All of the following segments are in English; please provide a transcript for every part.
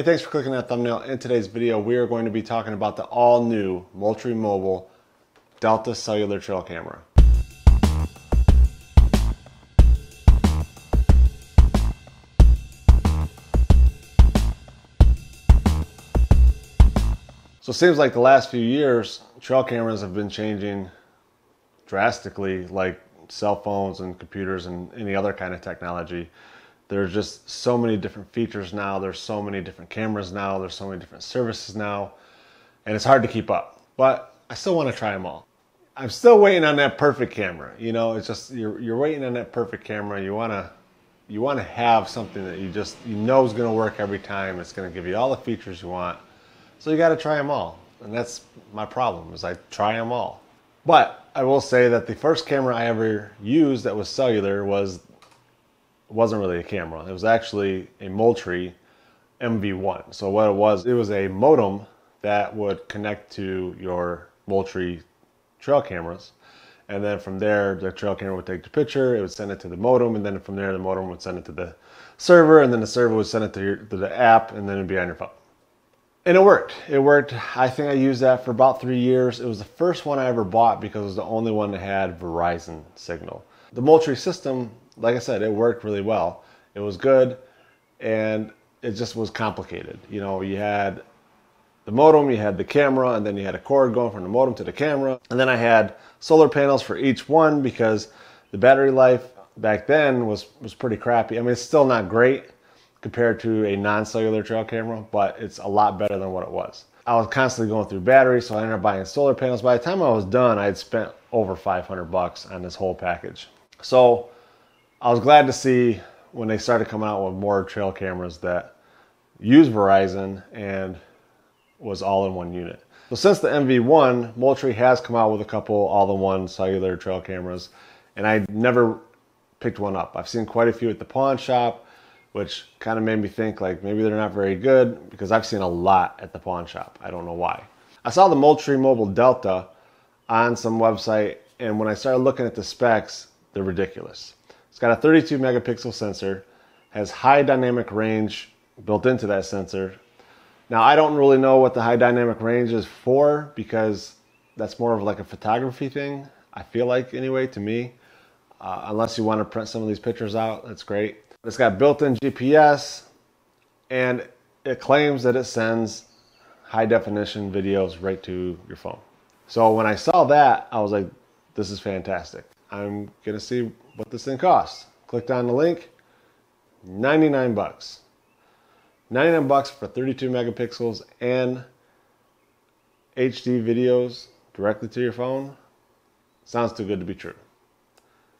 Hey, thanks for clicking that thumbnail. In today's video, we are going to be talking about the all-new Moultrie Mobile Delta Cellular Trail Camera. So it seems like the last few years, trail cameras have been changing drastically, like cell phones and computers and any other kind of technology. There's just so many different features now. There's so many different cameras now. There's so many different services now, and it's hard to keep up, but I still want to try them all. I'm still waiting on that perfect camera. You know, it's just, you're waiting on that perfect camera. You want to have something that you just, you know, is going to work every time. It's going to give you all the features you want. So you got to try them all. And that's my problem, is I try them all. But I will say that the first camera I ever used that was cellular wasn't really a camera. It was actually a Moultrie MV1. So what it was a modem that would connect to your Moultrie trail cameras. And then from there, the trail camera would take the picture, it would send it to the modem, and then from there, the modem would send it to the server, and then the server would send it to the app, and then it'd be on your phone. And it worked. It worked. I think I used that for about 3 years. It was the first one I ever bought because it was the only one that had Verizon signal. The Moultrie system, like I said, it worked really well. It was good, and it just was complicated. You know, you had the modem, you had the camera, and then you had a cord going from the modem to the camera. And then I had solar panels for each one because the battery life back then was pretty crappy. I mean, it's still not great compared to a non-cellular trail camera, but it's a lot better than what it was. I was constantly going through batteries, so I ended up buying solar panels. By the time I was done, I had spent over $500 on this whole package. So I was glad to see when they started coming out with more trail cameras that use Verizon and was all in one unit. So since the MV1, Moultrie has come out with a couple all-in-one cellular trail cameras, and I never picked one up. I've seen quite a few at the pawn shop, which kind of made me think like maybe they're not very good because I've seen a lot at the pawn shop. I don't know why. I saw the Moultrie Mobile Delta on some website, and when I started looking at the specs, they're ridiculous. It's got a 32 megapixel sensor, has high dynamic range built into that sensor. Now, I don't really know what the high dynamic range is for because that's more of like a photography thing, I feel like, anyway, to me. Unless you want to print some of these pictures out, that's great. It's got built-in GPS, and it claims that it sends high-definition videos right to your phone. So when I saw that, I was like, this is fantastic. I'm going to see what this thing costs. Clicked on the link, 99 bucks. 99 bucks for 32 megapixels and HD videos directly to your phone. Sounds too good to be true.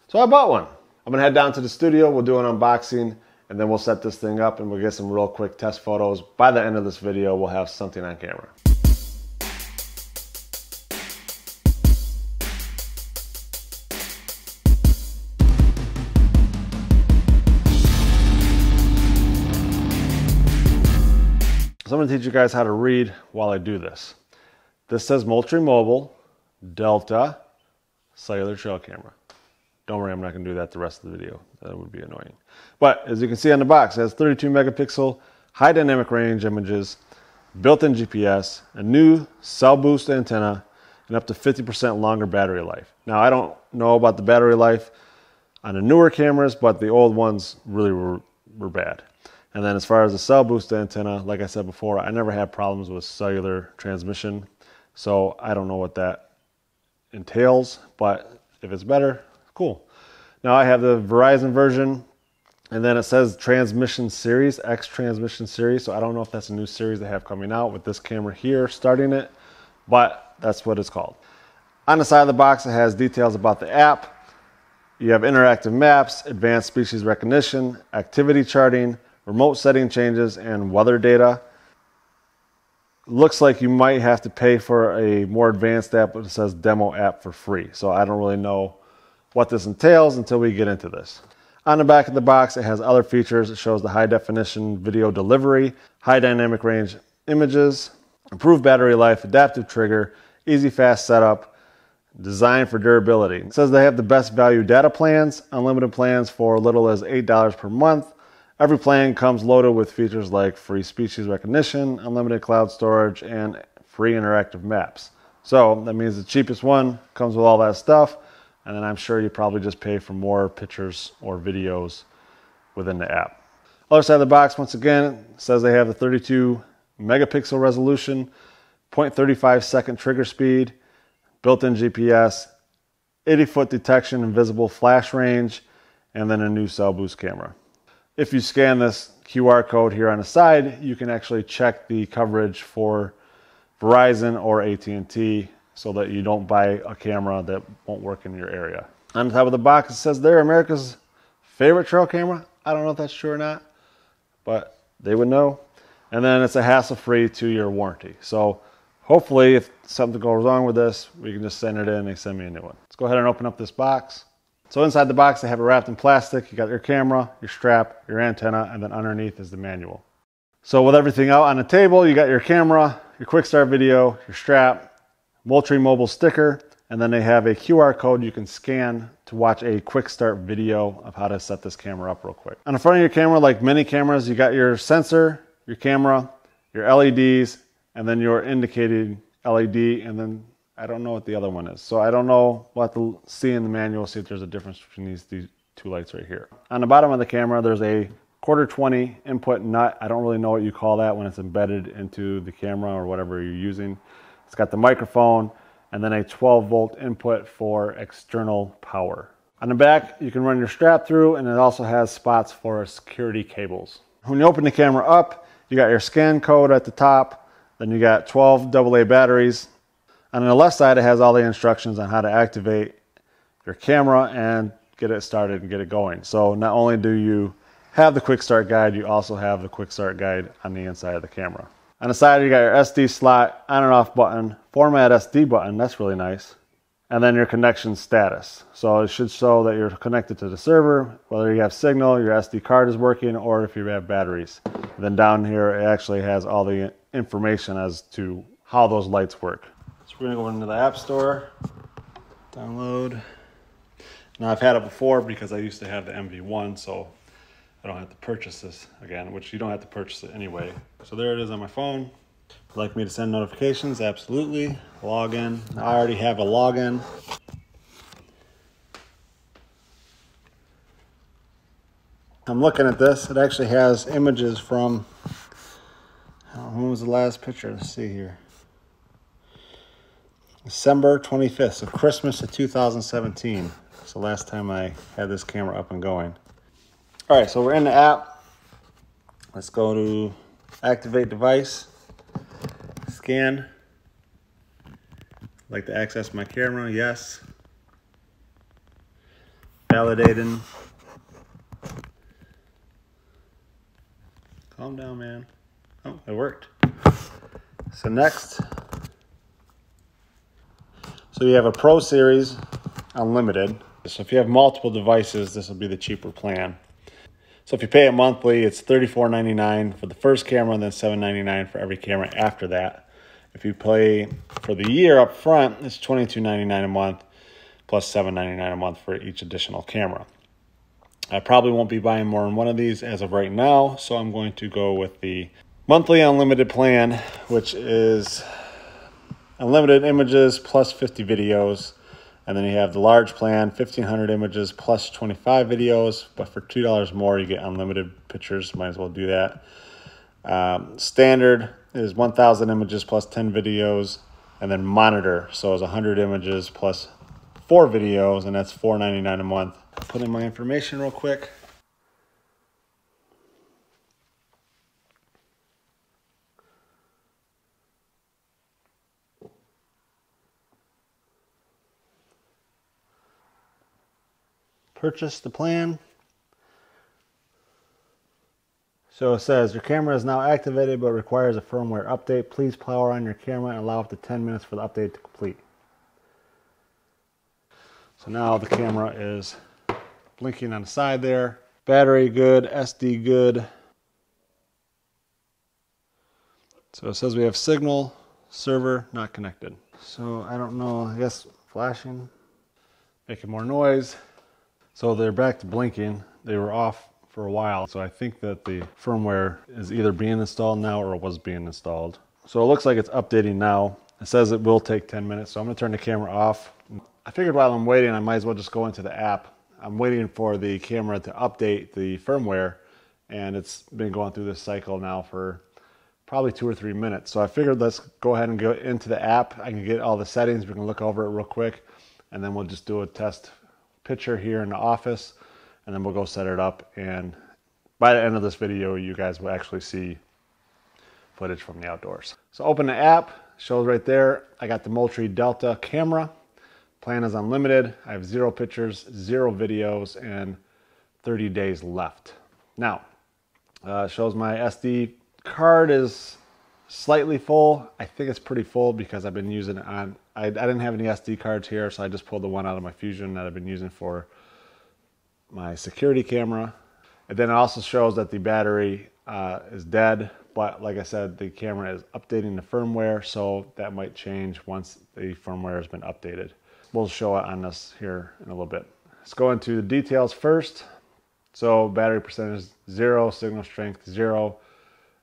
So I bought one. I'm gonna head down to the studio, we'll do an unboxing, and then we'll set this thing up and we'll get some real quick test photos. By the end of this video, we'll have something on camera. So I'm gonna teach you guys how to read while I do this. This says Moultrie Mobile Delta Cellular Trail Camera. Don't worry, I'm not going to do that the rest of the video. That would be annoying. But as you can see on the box, it has 32 megapixel, high dynamic range images, built-in GPS, a new cell boost antenna, and up to 50% longer battery life. Now, I don't know about the battery life on the newer cameras, but the old ones really were bad. And then as far as the cell boost antenna, like I said before, I never had problems with cellular transmission. So I don't know what that entails, but if it's better, cool. Now I have the Verizon version, and then it says transmission series, X transmission series. So I don't know if that's a new series they have coming out with this camera here starting it, but that's what it's called. On the side of the box, it has details about the app. You have interactive maps, advanced species recognition, activity charting, remote setting changes, and weather data. Looks like you might have to pay for a more advanced app, but it says demo app for free. So I don't really know what this entails until we get into this. On the back of the box, it has other features. It shows the high definition video delivery, high dynamic range images, improved battery life, adaptive trigger, easy fast setup, designed for durability. It says they have the best value data plans, unlimited plans for as little as $8 per month, Every plan comes loaded with features like free species recognition, unlimited cloud storage, and free interactive maps. So that means the cheapest one comes with all that stuff, and then I'm sure you probably just pay for more pictures or videos within the app. Other side of the box, once again, it says they have the 32 megapixel resolution, 0.35 second trigger speed, built-in GPS, 80-foot detection and visible flash range, and then a new cell boost camera. If you scan this QR code here on the side, you can actually check the coverage for Verizon or AT&T so that you don't buy a camera that won't work in your area. On the top of the box, it says they're America's favorite trail camera. I don't know if that's true or not, but they would know. And then it's a hassle-free 2-year warranty. So hopefully if something goes wrong with this, we can just send it in and they send me a new one. Let's go ahead and open up this box. So inside the box, they have it wrapped in plastic. You got your camera, your strap, your antenna, and then underneath is the manual. So with everything out on the table, you got your camera, your quick start video, your strap, Moultrie Mobile sticker, and then they have a QR code you can scan to watch a quick start video of how to set this camera up real quick. On the front of your camera, like many cameras, you got your sensor, your camera, your LEDs, and then your indicated LED, and then I don't know what the other one is. So I don't know. We'll have to see in the manual, see if there's a difference between these two lights right here. On the bottom of the camera, there's a 1/4-20 input nut. I don't really know what you call that when it's embedded into the camera or whatever you're using. It's got the microphone and then a 12-volt input for external power. On the back, you can run your strap through, and it also has spots for security cables. When you open the camera up, you got your scan code at the top, then you got 12 AA batteries. On the left side, it has all the instructions on how to activate your camera and get it started and get it going. So not only do you have the quick start guide, you also have the quick start guide on the inside of the camera. On the side, you got your SD slot, on and off button, format SD button, that's really nice. And then your connection status. So it should show that you're connected to the server, whether you have signal, your SD card is working, or if you have batteries. And then down here, it actually has all the information as to how those lights work. So we're gonna go into the App Store, download. Now I've had it before because I used to have the MV1, so I don't have to purchase this again, which you don't have to purchase it anyway. So there it is on my phone. Would you like me to send notifications? Absolutely. Login. I already have a login. I'm looking at this. It actually has images from, when was the last picture? Let's see here. December 25th, so Christmas of 2017. That's the last time I had this camera up and going. All right, so we're in the app. Let's go to activate device, scan. Like to access my camera, yes. Validating. Calm down, man. Oh, it worked. So next. So you have a Pro Series Unlimited. So if you have multiple devices, this will be the cheaper plan. So if you pay it monthly, it's $34.99 for the first camera and then $7.99 for every camera after that. If you pay for the year up front, it's $22.99 a month plus $7.99 a month for each additional camera. I probably won't be buying more than one of these as of right now, so I'm going to go with the monthly unlimited plan, which is unlimited images plus 50 videos, and then you have the large plan, 1,500 images plus 25 videos, but for $2 more you get unlimited pictures, might as well do that. Standard is 1,000 images plus 10 videos, and then monitor, so it's 100 images plus 4 videos, and that's $4.99 a month. Put in my information real quick. Purchase the plan. So it says, your camera is now activated but requires a firmware update. Please power on your camera and allow up to 10 minutes for the update to complete. So now the camera is blinking on the side there. Battery good, SD good. So it says we have signal, server not connected. So I don't know, I guess flashing, making more noise. So they're back to blinking. They were off for a while. So I think that the firmware is either being installed now or was being installed. So it looks like it's updating now. It says it will take 10 minutes, so I'm gonna turn the camera off. I figured while I'm waiting, I might as well just go into the app. I'm waiting for the camera to update the firmware, and it's been going through this cycle now for probably 2 or 3 minutes. So I figured let's go ahead and go into the app. I can get all the settings, we can look over it real quick, and then we'll just do a test picture here in the office, and then we'll go set it up. And by the end of this video, you guys will actually see footage from the outdoors. So open the app, shows right there. I got the Moultrie Delta camera. Plan is unlimited. I have 0 pictures, 0 videos, and 30 days left. Now, shows my SD card is slightly full. I think it's pretty full because I've been using it on, I didn't have any SD cards here, so I just pulled the one out of my Fusion that I've been using for my security camera. And then it also shows that the battery is dead, but like I said, the camera is updating the firmware, so that might change once the firmware has been updated. We'll show it on this here in a little bit. Let's go into the details first. So battery percentage 0, signal strength 0.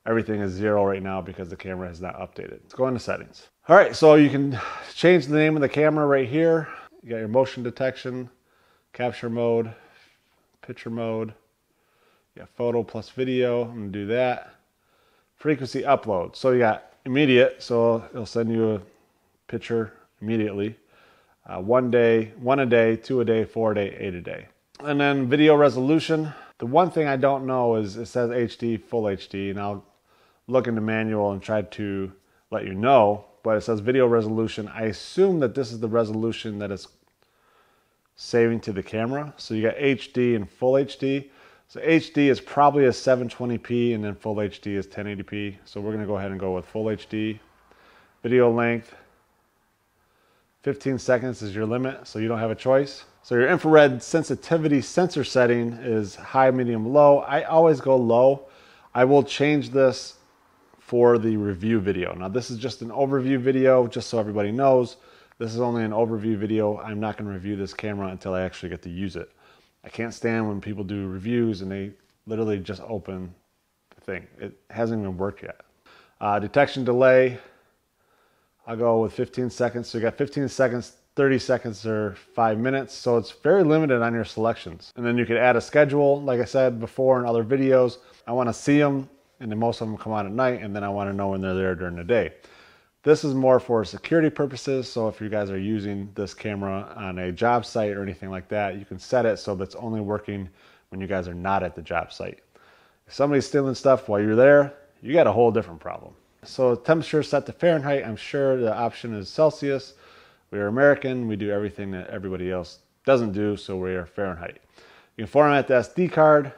Everything is 0 right now because the camera has not updated. Let's go into settings. All right, so you can change the name of the camera right here. You got your motion detection, capture mode, picture mode. You got photo plus video, I'm gonna do that. Frequency upload, so you got immediate, so it'll send you a picture immediately. 1 day, 1 a day, 2 a day, 4 a day, 8 a day. And then video resolution. The one thing I don't know is it says HD, full HD, and I'll look in the manual and try to let you know, but it says video resolution. I assume that this is the resolution that it's saving to the camera. So you got HD and full HD. So HD is probably a 720p, and then full HD is 1080p. So we're gonna go ahead and go with full HD. Video length. 15 seconds is your limit, so you don't have a choice. So your infrared sensitivity sensor setting is high, medium, low. I always go low. I will change this for the review video. Now this is just an overview video, just so everybody knows. This is only an overview video. I'm not gonna review this camera until I actually get to use it. I can't stand when people do reviews and they literally just open the thing. It hasn't even worked yet. Detection delay. I'll go with 15 seconds. So you got 15 seconds, 30 seconds, or 5 minutes. So it's very limited on your selections. And then you can add a schedule. Like I said before in other videos, I wanna see them, and then most of them come out at night, and then I wanna know when they're there during the day. This is more for security purposes. So if you guys are using this camera on a job site or anything like that, you can set it so that's only working when you guys are not at the job site. If somebody's stealing stuff while you're there, you got a whole different problem. So temperature set to Fahrenheit. I'm sure the option is Celsius. We are American. We do everything that everybody else doesn't do, so we are Fahrenheit. You can format the SD card.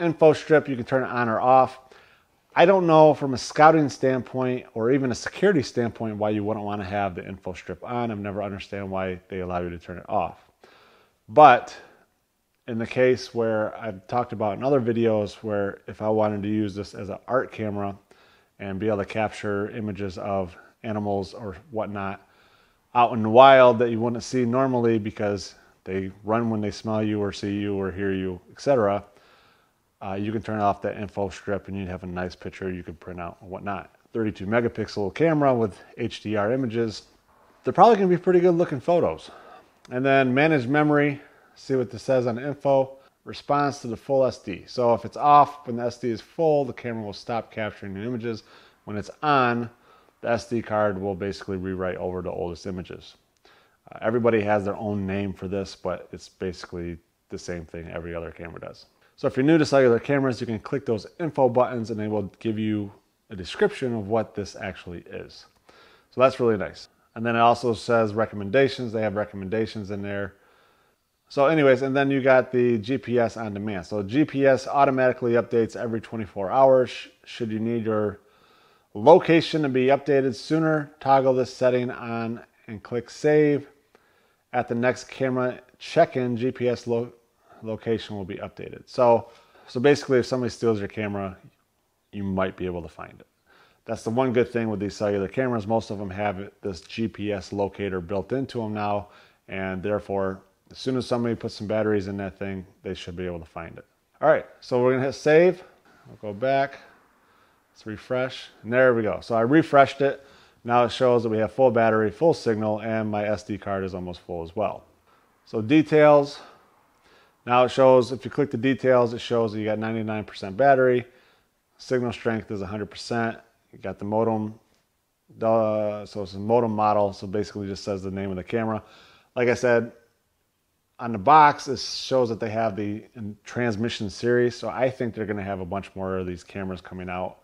Info strip, you can turn it on or off. I don't know from a scouting standpoint or even a security standpoint why you wouldn't want to have the info strip on. I've never understood why they allow you to turn it off. But in the case where I've talked about in other videos where if I wanted to use this as an art camera, and be able to capture images of animals or whatnot out in the wild that you wouldn't see normally because they run when they smell you or see you or hear you, etc. You can turn off that info strip and you'd have a nice picture you could print out and whatnot. 32 megapixel camera with HDR images. They're probably gonna be pretty good looking photos. And then manage memory, see what this says on info. Response to the full SD. So if it's off, when the SD is full, the camera will stop capturing the images. When it's on, the SD card will basically rewrite over the oldest images. Everybody has their own name for this, but it's basically the same thing every other camera does. So if you're new to cellular cameras, you can click those info buttons and they will give you a description of what this actually is. So that's really nice. And then it also says recommendations. They have recommendations in there. So anyways, and then you got the GPS on demand. So GPS automatically updates every 24 hours. Should you need your location to be updated sooner, toggle this setting on and click save. At the next camera check-in, GPS location will be updated. So basically if somebody steals your camera, you might be able to find it. That's the one good thing with these cellular cameras. Most of them have this GPS locator built into them now, and therefore, as soon as somebody puts some batteries in that thing, they should be able to find it. All right, so we're gonna hit save. We'll go back, let's refresh, and there we go. So I refreshed it. Now it shows that we have full battery, full signal, and my SD card is almost full as well. So details, now it shows, if you click the details, it shows that you got 99% battery, signal strength is 100%, you got the modem, so it's a modem model, so basically just says the name of the camera. Like I said, on the box, it shows that they have the transmission series, so I think they're gonna have a bunch more of these cameras coming out.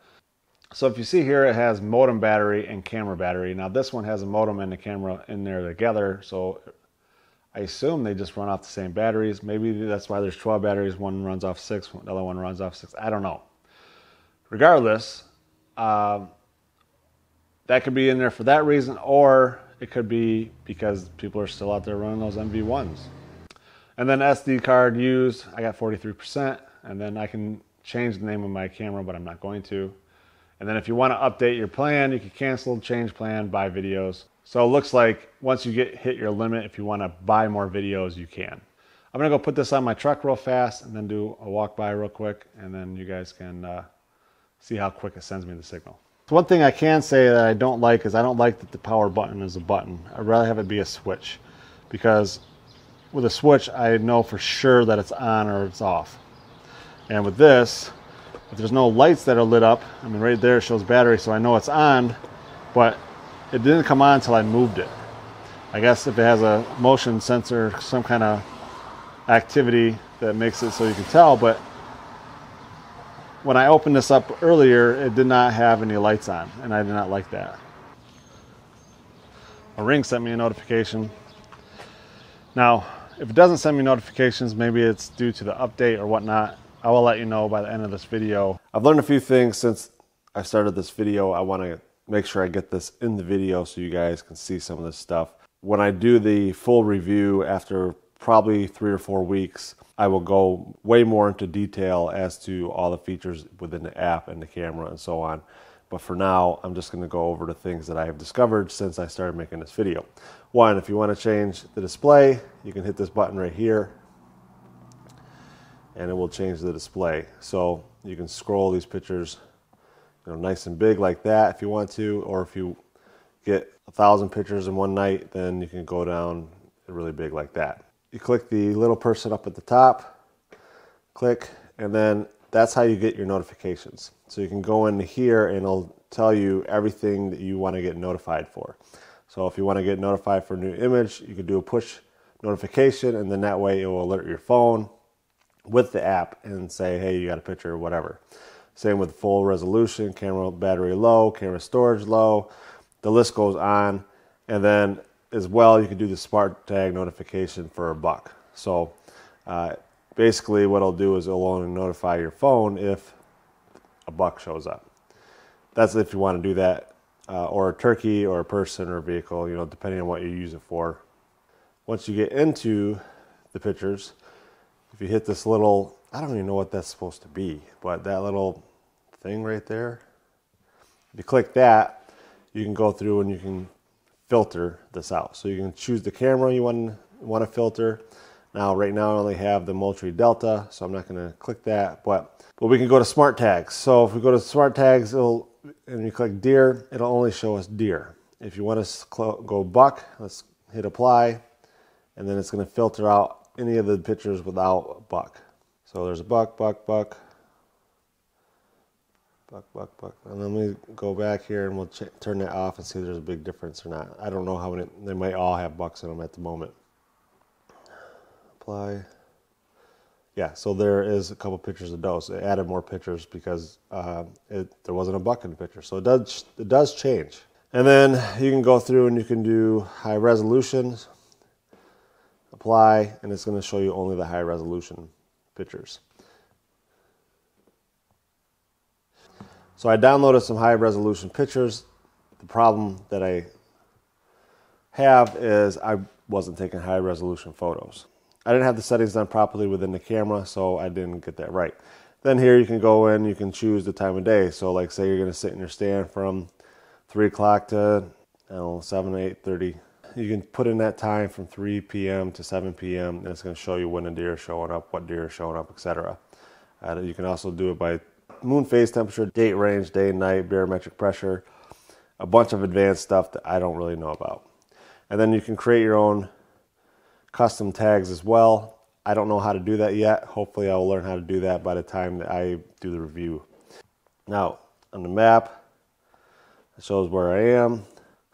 So if you see here, it has modem battery and camera battery. Now this one has a modem and a camera in there together, so I assume they just run off the same batteries. Maybe that's why there's 12 batteries, one runs off 6, the other one runs off 6, I don't know. Regardless, that could be in there for that reason, or it could be because people are still out there running those MV1s. And then SD card used, I got 43%, and then I can change the name of my camera, but I'm not going to. And then if you want to update your plan, you can cancel, change plan, buy videos. So it looks like once you hit your limit, if you want to buy more videos, you can. I'm going to go put this on my truck real fast and then do a walk by real quick, and then you guys can see how quick it sends me the signal. So one thing I can say that I don't like is I don't like that the power button is a button. I'd rather have it be a switch, because with a switch, I know for sure that it's on or it's off. And with this, if there's no lights that are lit up, I mean, right there it shows battery, so I know it's on, but it didn't come on until I moved it. I guess if it has a motion sensor, some kind of activity that makes it so you can tell, but when I opened this up earlier, it did not have any lights on, and I did not like that. A Ring sent me a notification. Now, if it doesn't send me notifications, maybe it's due to the update or whatnot. I will let you know by the end of this video. I've learned a few things since I started this video. I want to make sure I get this in the video so you guys can see some of this stuff. When I do the full review after probably 3 or 4 weeks, I will go way more into detail as to all the features within the app and the camera and so on. But for now, I'm just going to go over the things that I have discovered since I started making this video. One, if you want to change the display, you can hit this button right here, and it will change the display. So you can scroll these pictures, you know, nice and big like that if you want to, or if you get 1,000 pictures in one night, then you can go down really big like that. You click the little person up at the top, click, and then that's how you get your notifications. So you can go in here and it'll tell you everything that you want to get notified for. So if you want to get notified for a new image, you can do a push notification, and then that way it will alert your phone with the app and say, hey, you got a picture or whatever. Same with full resolution, camera battery low, camera storage low, the list goes on. And then as well, you can do the smart tag notification for $1. So basically what it'll do is it'll only notify your phone if $1 shows up. That's if you want to do that, or a turkey or a person or a vehicle, you know, depending on what you use it for. Once you get into the pictures, if you hit this little, I don't even know what that's supposed to be, but that little thing right there, if you click that, you can go through and you can filter this out. So you can choose the camera you want to filter. Now, right now I only have the Moultrie Delta, so I'm not going to click that, but we can go to smart tags. So if we go to smart tags, it'll, and you click deer, it'll only show us deer. If you want to go buck, let's hit apply, and then it's going to filter out any of the pictures without buck. So there's a buck, buck, buck, buck, buck, buck. And then we go back here and we'll turn that off and see if there's a big difference or not. I don't know how many, they might all have bucks in them at the moment. Yeah, so there is a couple pictures of does. It added more pictures because there wasn't a buck in the picture. So it does change. And then you can go through and you can do high resolutions, apply, and it's going to show you only the high resolution pictures. So I downloaded some high resolution pictures. The problem that I have is I wasn't taking high resolution photos. I didn't have the settings done properly within the camera, so I didn't get that right. Then here you can go in, you can choose the time of day. So like say you're gonna sit in your stand from 3 o'clock to, I don't know, 7 or 8:30. You can put in that time from 3 p.m. to 7 p.m. and it's gonna show you when the deer are showing up, what deer are showing up, etc. And you can also do it by moon phase temperature, date range, day and night, barometric pressure, a bunch of advanced stuff that I don't really know about. And then you can create your own custom tags as well. I don't know how to do that yet. Hopefully I'll learn how to do that by the time that I do the review. Now, on the map, it shows where I am.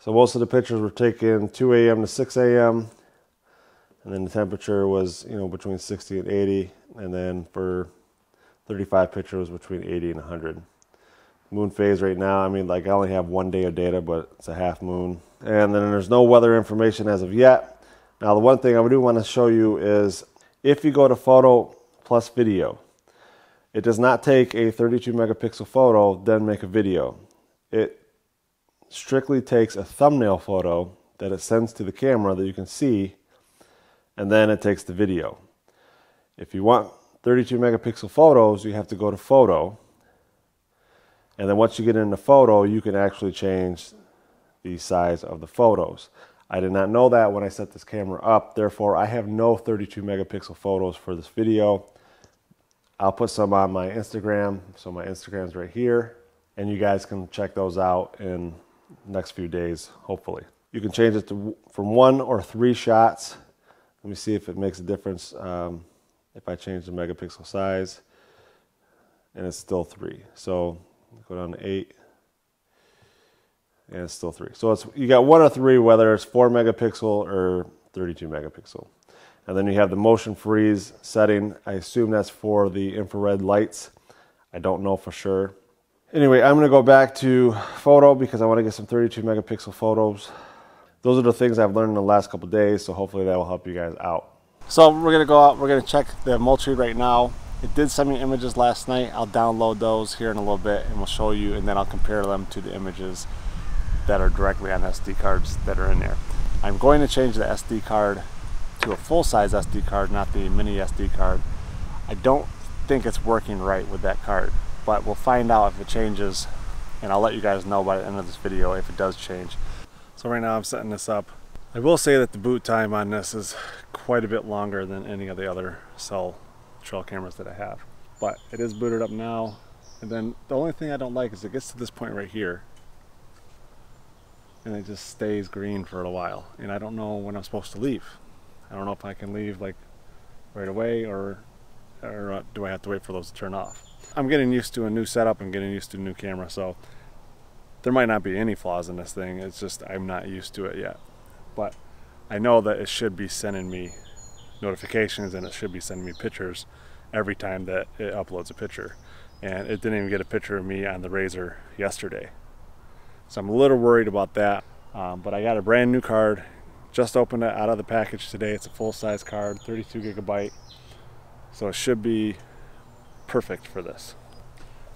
So most of the pictures were taken 2 a.m. to 6 a.m. And then the temperature was, you know, between 60 and 80. And then for 35 pictures, between 80 and 100. Moon phase right now, I mean, like, I only have 1 day of data, but it's a half moon. And then there's no weather information as of yet. Now, the one thing I do want to show you is if you go to photo plus video, it does not take a 32 megapixel photo, then make a video. It strictly takes a thumbnail photo that it sends to the camera that you can see, and then it takes the video. If you want 32 megapixel photos, you have to go to photo, and then once you get into photo, you can actually change the size of the photos. I did not know that when I set this camera up, therefore I have no 32 megapixel photos for this video. I'll put some on my Instagram, so my Instagram's right here, and you guys can check those out in the next few days, hopefully. You can change it to from 1 or 3 shots. Let me see if it makes a difference if I change the megapixel size, and it's still 3. So go down to 8. And it's still 3. So it's, you got 1 or 3, whether it's 4 megapixel or 32 megapixel. And then you have the motion freeze setting. I assume that's for the infrared lights. I don't know for sure. Anyway, I'm going to go back to photo because I want to get some 32 megapixel photos. Those are the things I've learned in the last couple days, so hopefully that will help you guys out. So we're going to go out, we're going to check the Moultrie right now. It did send me images last night. I'll download those here in a little bit and we'll show you, and then I'll compare them to the images that are directly on SD cards that are in there. I'm going to change the SD card to a full-size SD card, not the mini SD card. I don't think it's working right with that card, but we'll find out if it changes, and I'll let you guys know by the end of this video if it does change. So right now I'm setting this up. I will say that the boot time on this is quite a bit longer than any of the other cell trail cameras that I have, but it is booted up now. And then the only thing I don't like is it gets to this point right here and it just stays green for a while, and I don't know when I'm supposed to leave. I don't know if I can leave like right away, or do I have to wait for those to turn off. I'm getting used to a new setup, I'm getting used to a new camera, so there might not be any flaws in this thing. It's just I'm not used to it yet, but I know that it should be sending me notifications and it should be sending me pictures every time that it uploads a picture, and it didn't even get a picture of me on the Razor yesterday. So I'm a little worried about that, but I got a brand new card. Just opened it out of the package today. It's a full-size card, 32 gigabyte. So it should be perfect for this.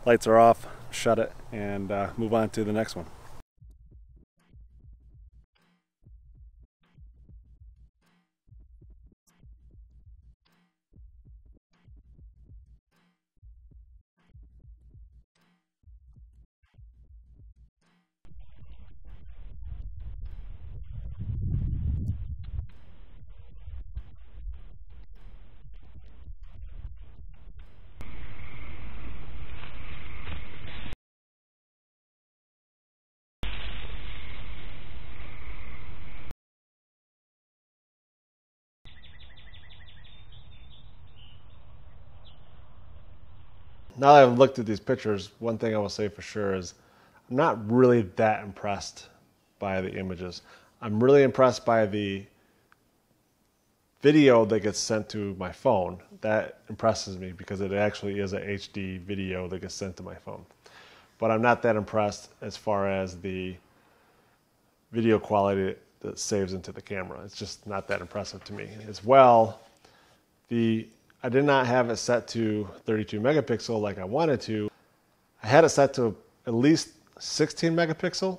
Lights are off, shut it, and move on to the next one. Now that I've looked at these pictures, one thing I will say for sure is I'm not really that impressed by the images. I'm really impressed by the video that gets sent to my phone. That impresses me because it actually is a HD video that gets sent to my phone. But I'm not that impressed as far as the video quality that saves into the camera. It's just not that impressive to me. As well, I did not have it set to 32 megapixel like I wanted to. I had it set to at least 16 megapixel.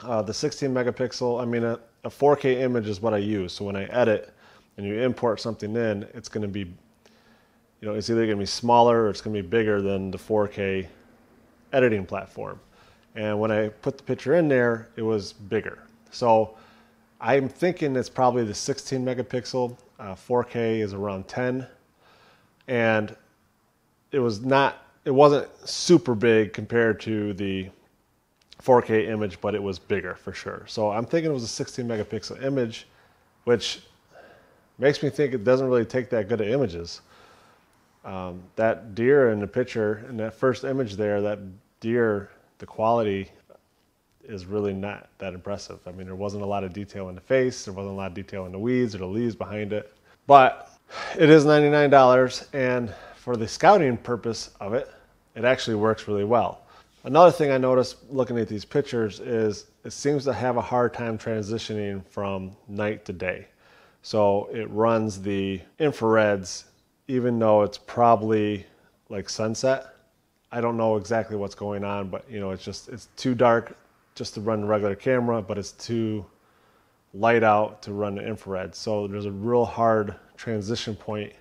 The 16 megapixel, I mean, a 4K image is what I use. So when I edit and you import something in, it's going to be, you know, it's either going to be smaller or it's going to be bigger than the 4K editing platform. And when I put the picture in there, it was bigger. So I'm thinking it's probably the 16 megapixel. 4K is around 10. And it wasn't super big compared to the 4K image, but it was bigger for sure. So I'm thinking it was a 16 megapixel image, which makes me think it doesn't really take that good of images. That deer in the picture, in that first image there, that deer, the quality is really not that impressive. I mean, there wasn't a lot of detail in the face, there wasn't a lot of detail in the weeds or the leaves behind it, but it is $99, and for the scouting purpose of it, it actually works really well. Another thing I noticed looking at these pictures is it seems to have a hard time transitioning from night to day. So it runs the infrareds, even though it's probably like sunset. I don't know exactly what's going on, but you know, it's too dark just to run the regular camera, but it's too light out to run the infrared. So there's a real hard transition point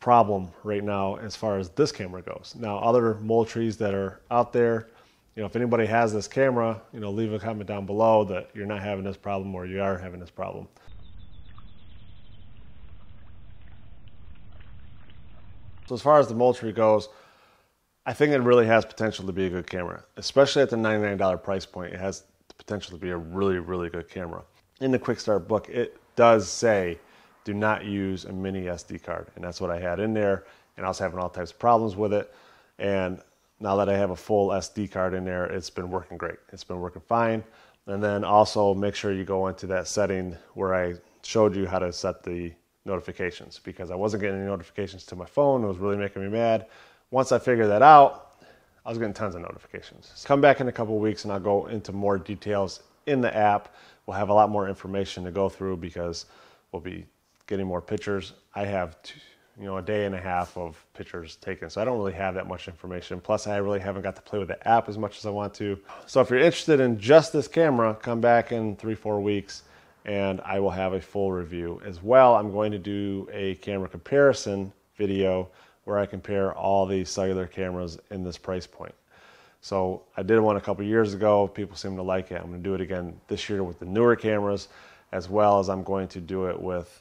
problem right now as far as this camera goes. Now, other Moultries that are out there, you know, if anybody has this camera, you know, leave a comment down below that you're not having this problem or you are having this problem. So as far as the Moultrie goes, I think it really has potential to be a good camera, especially at the $99 price point. It has the potential to be a really, really good camera. In the Quick Start book, it does say, do not use a mini SD card. And that's what I had in there. And I was having all types of problems with it. And now that I have a full SD card in there, it's been working great. It's been working fine. And then also make sure you go into that setting where I showed you how to set the notifications, because I wasn't getting any notifications to my phone. It was really making me mad. Once I figured that out, I was getting tons of notifications. So come back in a couple of weeks and I'll go into more details in the app. We'll have a lot more information to go through because we'll be getting more pictures. I have, you know, a day and a half of pictures taken, so I don't really have that much information. Plus, I really haven't got to play with the app as much as I want to. So if you're interested in just this camera, come back in 3-4 weeks and I will have a full review as well. I'm going to do a camera comparison video where I compare all the cellular cameras in this price point. So I did one a couple years ago. People seem to like it. I'm going to do it again this year with the newer cameras, as well as I'm going to do it with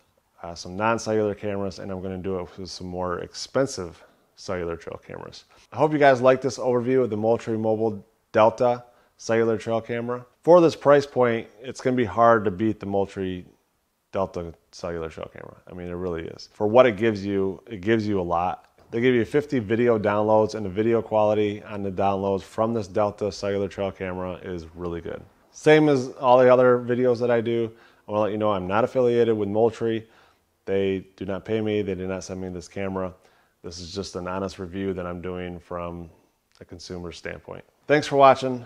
some non-cellular cameras, and I'm going to do it with some more expensive cellular trail cameras. I hope you guys like this overview of the Moultrie Mobile Delta cellular trail camera. For this price point, it's going to be hard to beat the Moultrie Delta cellular trail camera. I mean, it really is. For what it gives you a lot. They give you 50 video downloads, and the video quality on the downloads from this Delta cellular trail camera is really good. Same as all the other videos that I do. I want to let you know I'm not affiliated with Moultrie. They do not pay me. They did not send me this camera. This is just an honest review that I'm doing from a consumer standpoint. Thanks for watching.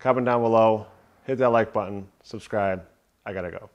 Comment down below. Hit that like button. Subscribe. I gotta go.